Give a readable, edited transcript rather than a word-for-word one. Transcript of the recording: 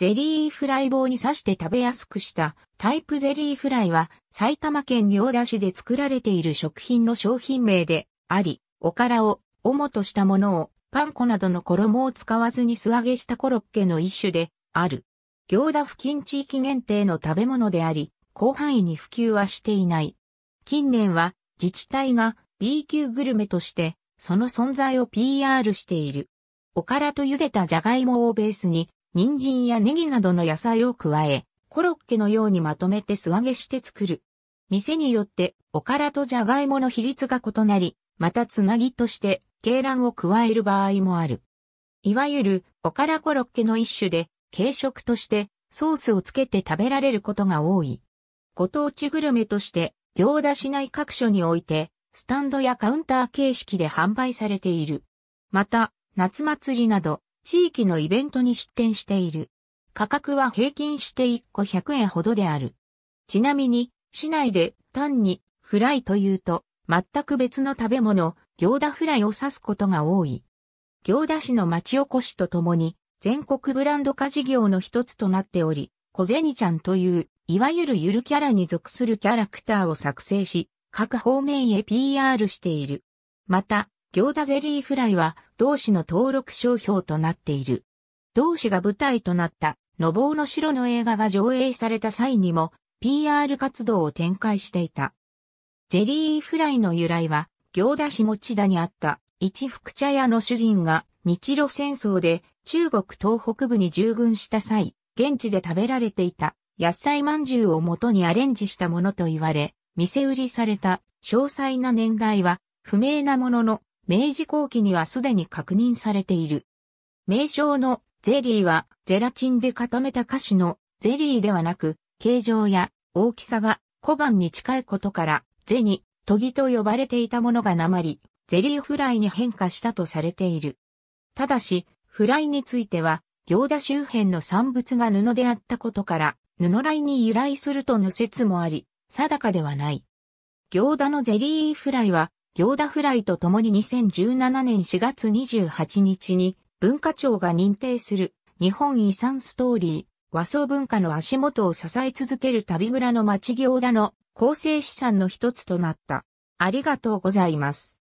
ゼリーフライ棒に刺して食べやすくしたタイプゼリーフライは埼玉県行田市で作られている食品の商品名であり、おからを主としたものをパン粉などの衣を使わずに素揚げしたコロッケの一種である。行田付近地域限定の食べ物であり、広範囲に普及はしていない。近年は自治体が B 級グルメとしてその存在を PR している。おからと茹でたじゃがいもをベースに、人参やネギなどの野菜を加え、コロッケのようにまとめて素揚げして作る。店によって、おからとじゃがいもの比率が異なり、またつなぎとして、鶏卵を加える場合もある。いわゆる、おからコロッケの一種で、軽食として、ソースをつけて食べられることが多い。ご当地グルメとして、行田市内各所において、スタンドやカウンター形式で販売されている。また、夏祭りなど、地域のイベントに出店している。価格は平均して1個100円ほどである。ちなみに、市内で単にフライというと、全く別の食べ物、行田フライを指すことが多い。行田市の町おこしとともに、全国ブランド化事業の一つとなっており、小銭ちゃんという、いわゆるゆるキャラに属するキャラクターを作成し、各方面へ PR している。また、行田ゼリーフライは同市の登録商標となっている。同市が舞台となったのぼうの城の映画が上映された際にも PR 活動を展開していた。ゼリーフライの由来は行田市持田にあった一福茶屋の主人が日露戦争で中国東北部に従軍した際、現地で食べられていた野菜まんじゅうを元にアレンジしたものと言われ、店売りされた詳細な年代は不明なものの、明治後期にはすでに確認されている。名称のゼリーはゼラチンで固めた菓子のゼリーではなく、形状や大きさが小判に近いことから、銭、とぎと呼ばれていたものが鉛、ゼリーフライに変化したとされている。ただし、フライについては、行田周辺の産物が布であったことから、布来に由来するとの説もあり、定かではない。行田のゼリーフライは、行田フライとともに2017年4月28日に文化庁が認定する日本遺産ストーリー、和装文化の足元を支え続ける旅蔵の町行田の構成資産の一つとなった。ありがとうございます。